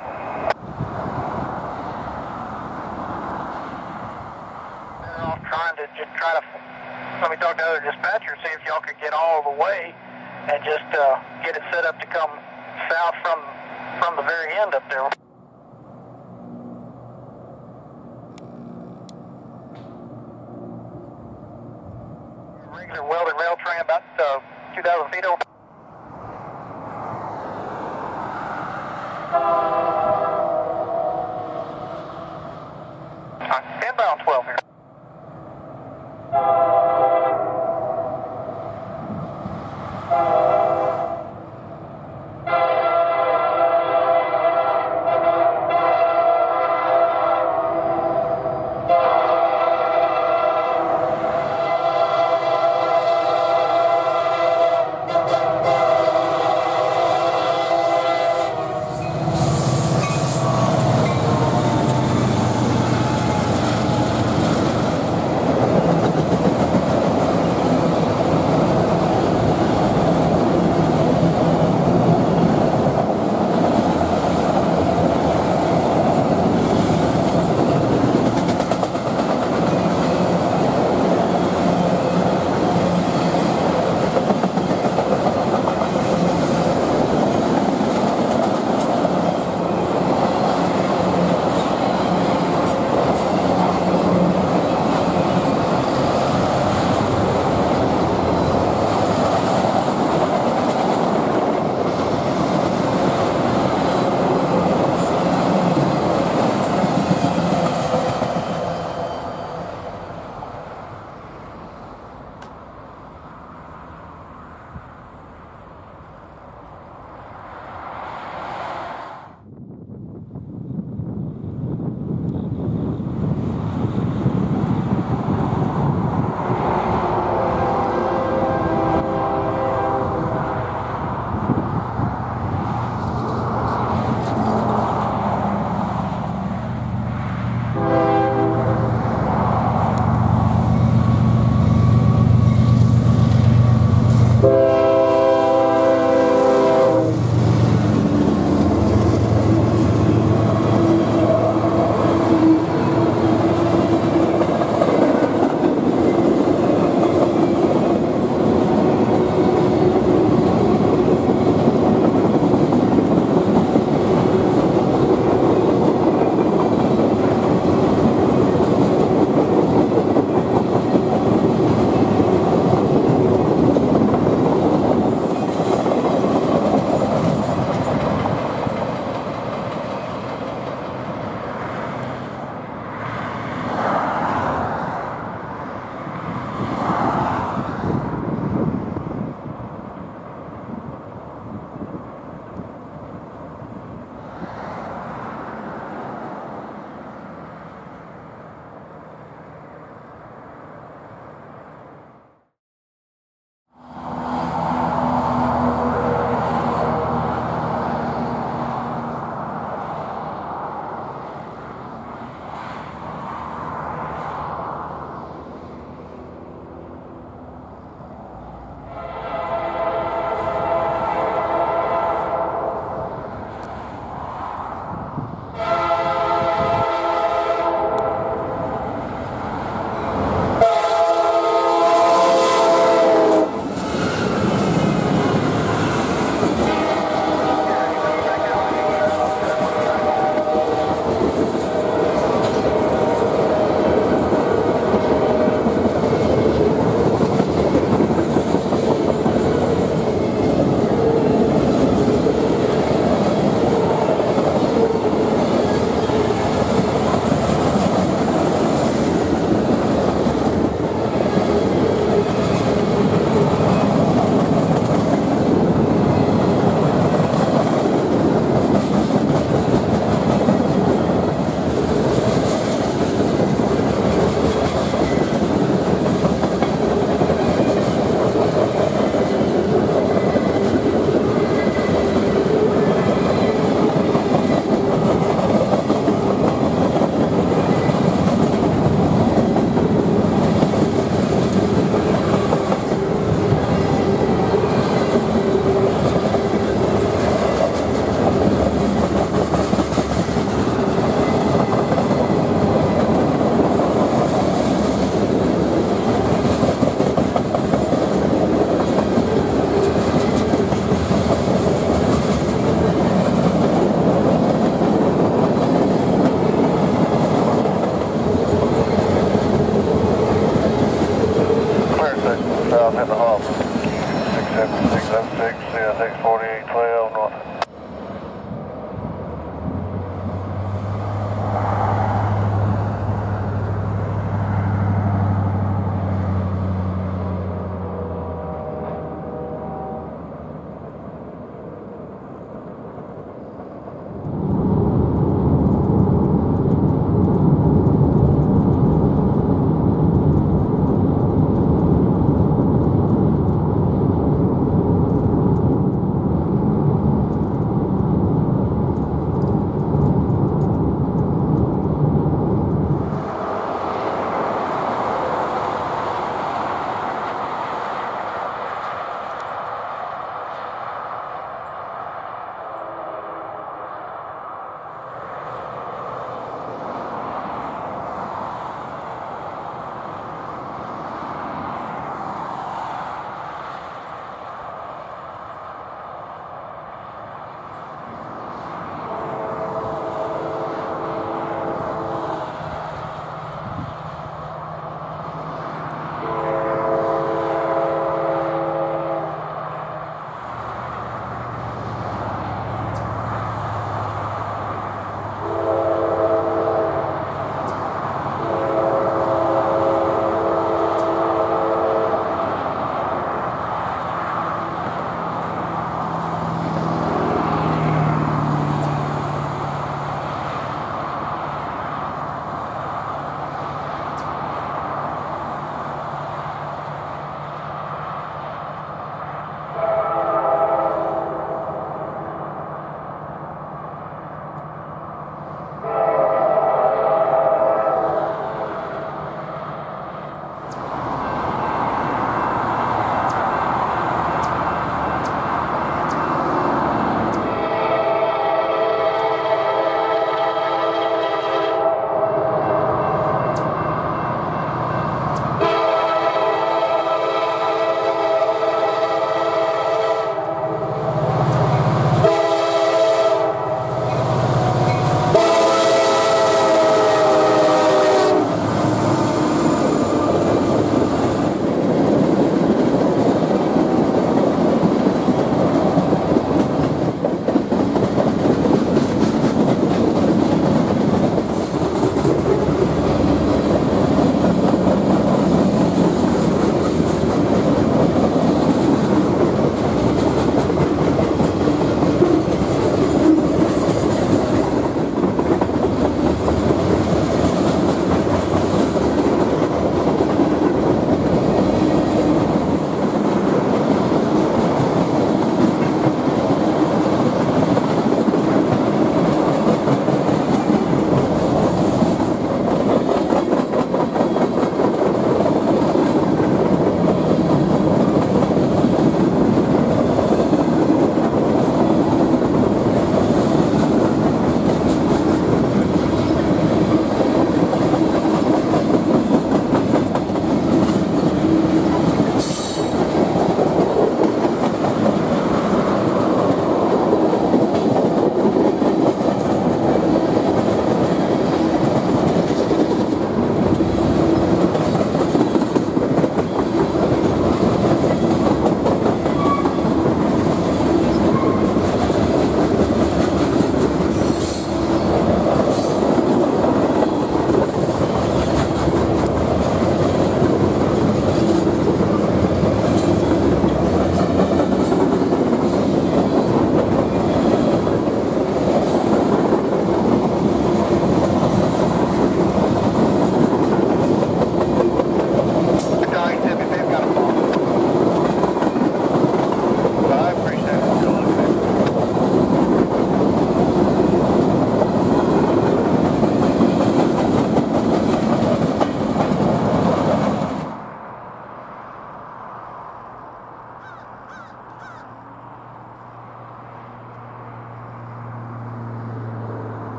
problem. Well, I'm trying to just try to, let me talk to other dispatcher, see if y'all could get all the way and just get it set up to come south from the very end up there. Regular welded rail train about 2,000 feet over. Inbound 12 here. CSX 40.